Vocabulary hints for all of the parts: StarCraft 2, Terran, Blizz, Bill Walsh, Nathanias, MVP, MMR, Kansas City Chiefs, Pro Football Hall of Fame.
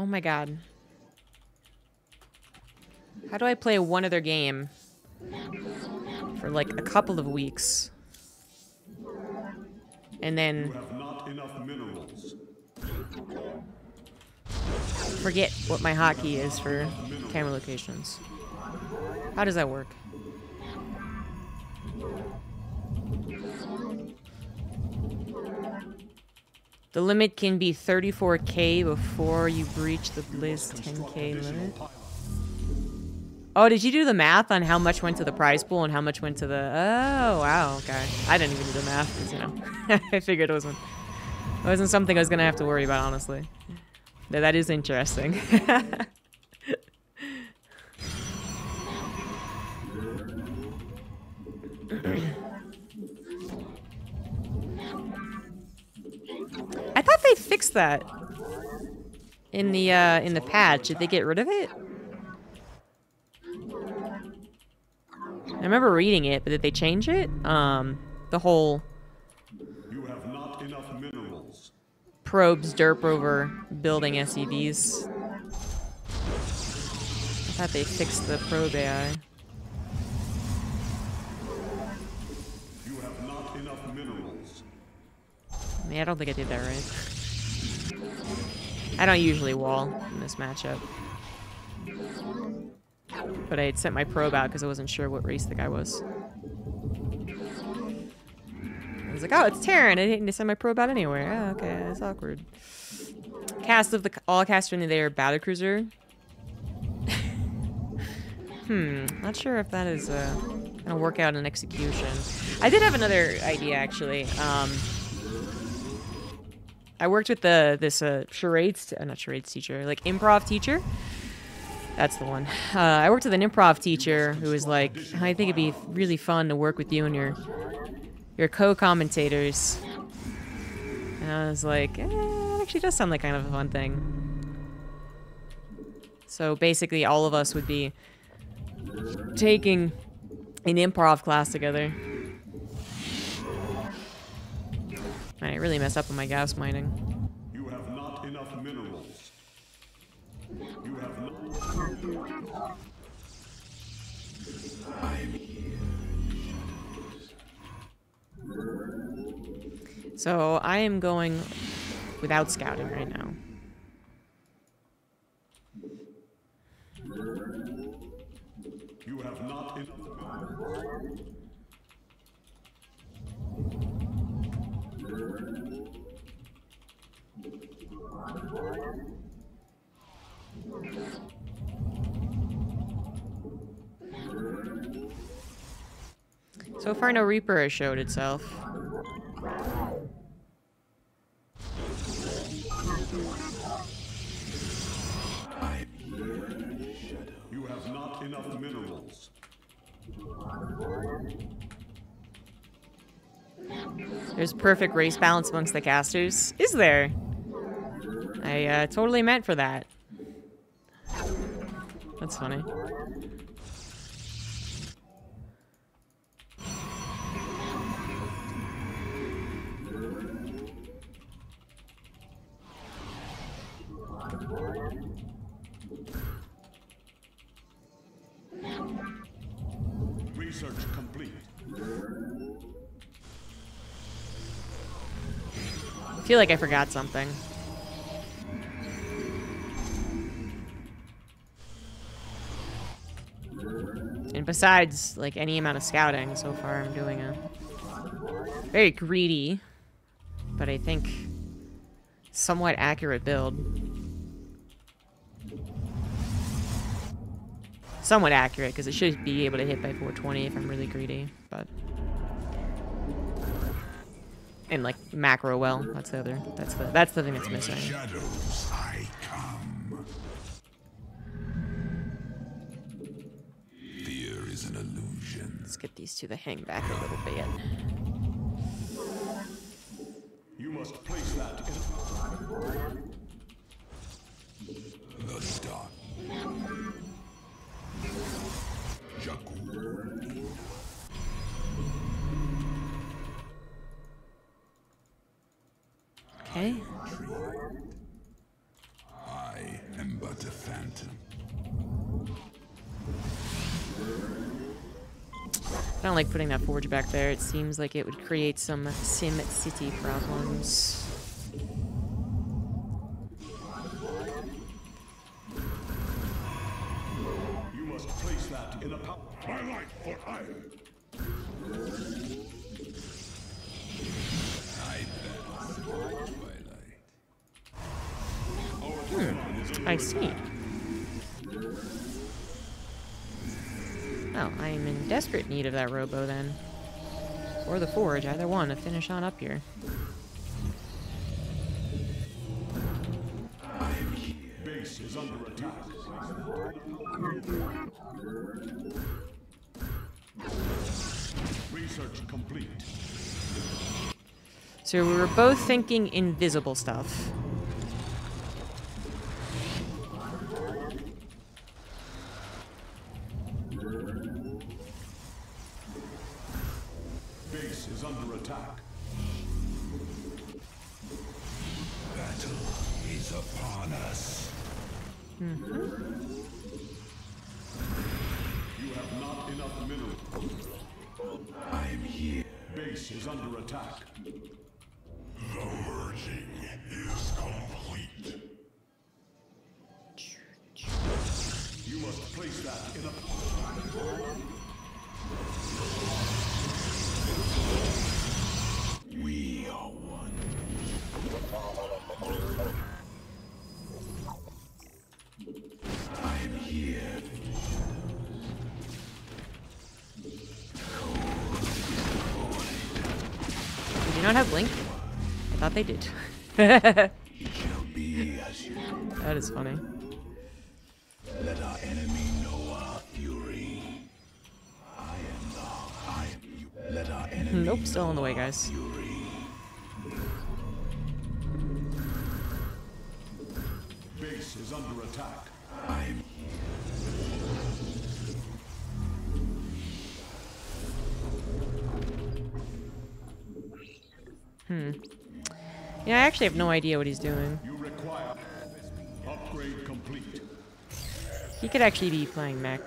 Oh my god. How do I play one other game for like a couple of weeks? And then you have not enough minerals. Forget what my hotkey is for camera locations. How does that work? The limit can be 34k before you breach the Blizz 10k limit. Oh, did you do the math on how much went to the prize pool and how much went to the... Oh, wow, okay. I didn't even do the math, because, you know, I figured it wasn't something I was going to have to worry about, honestly. But that is interesting. I thought they fixed that in the patch. Did they get rid of it? I remember reading it, but did they change it? The whole you have not enough minerals. Probes derp over building SEVs. I thought they fixed the probe AI. I mean, I don't think I did that right. I don't usually wall in this matchup. But I had sent my probe out because I wasn't sure what race the guy was. I was like, oh, it's Terran. I didn't send my probe out anywhere. Oh, okay, that's awkward. Cast of the all cast in their battlecruiser. Not sure if that is gonna work out in execution. I did have another idea actually. I worked with this improv teacher. That's the one. I worked with an improv teacher who was like, I think it'd be really fun to work with you and your co-commentators. And I was like, it actually does sound like kind of a fun thing. So basically all of us would be taking an improv class together. I really messed up on my gas mining. You have not enough minerals. You have not. So I am going without scouting right now. You have not enough minerals. So far, no Reaper has showed itself. I'm here in the shadow. You have not enough minerals. There's perfect race balance amongst the casters. Is there? I totally meant for that. That's funny. Research complete. I feel like I forgot something. And besides, like, any amount of scouting, so far I'm doing a very greedy, but I think somewhat accurate build. Somewhat accurate, because it should be able to hit by 420 if I'm really greedy, but... And, like, macro well. That's the other... That's the thing that's missing. Shadows, I come. Fear is an illusion. Let's get these two to hang back a little bit. You must place that in the star. Jakku. Okay. I I don't like putting that forge back there. It seems like it would create some Sim City problems. You must place that in a power. My life for iron. I see. Oh, I am in desperate need of that robo then. Or the forge, either one, to finish on up here. Base is under attack. Research complete. So we were both thinking invisible stuff. Don't have Link? I thought they did. That is funny. Let our enemy know our fury. I am the Let our enemy nope, still on the way, guys. Base is under attack. I'm yeah, I actually have no idea what he's doing. You require upgrade complete. He could actually be playing mech.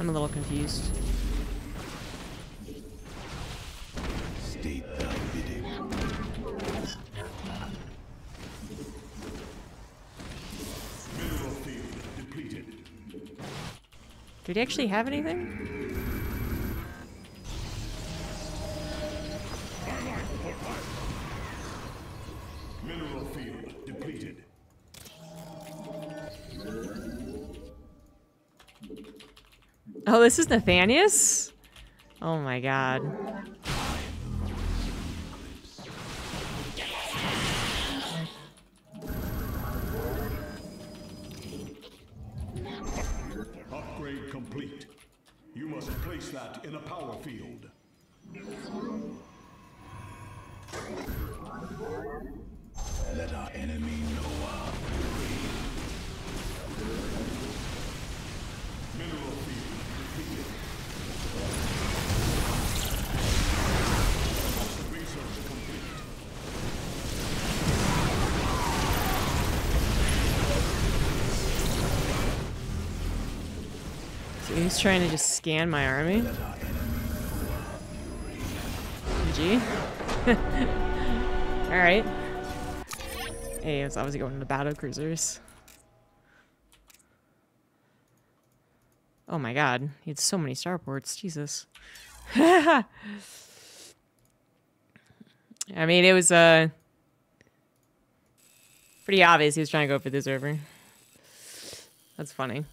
I'm a little confused. State thy bidding. Mineral field depleted. Did he actually have anything? Mineral field depleted. Oh, this is Nathanias? Oh my god. Upgrade complete. You must place that in a power field. Let our enemy know our fury. Mineral field. So he's trying to just scan my army. GG. Alright. Hey, I was obviously going to battle cruisers. Oh my god, he had so many starports, Jesus. I mean, it was Pretty obvious he was trying to go for the server. That's funny.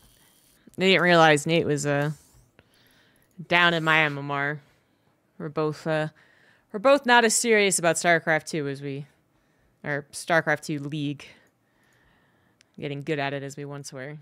They didn't realize Nate was down in my MMR. We're both not as serious about StarCraft 2 as we, or StarCraft 2 League. Getting good at it as we once were.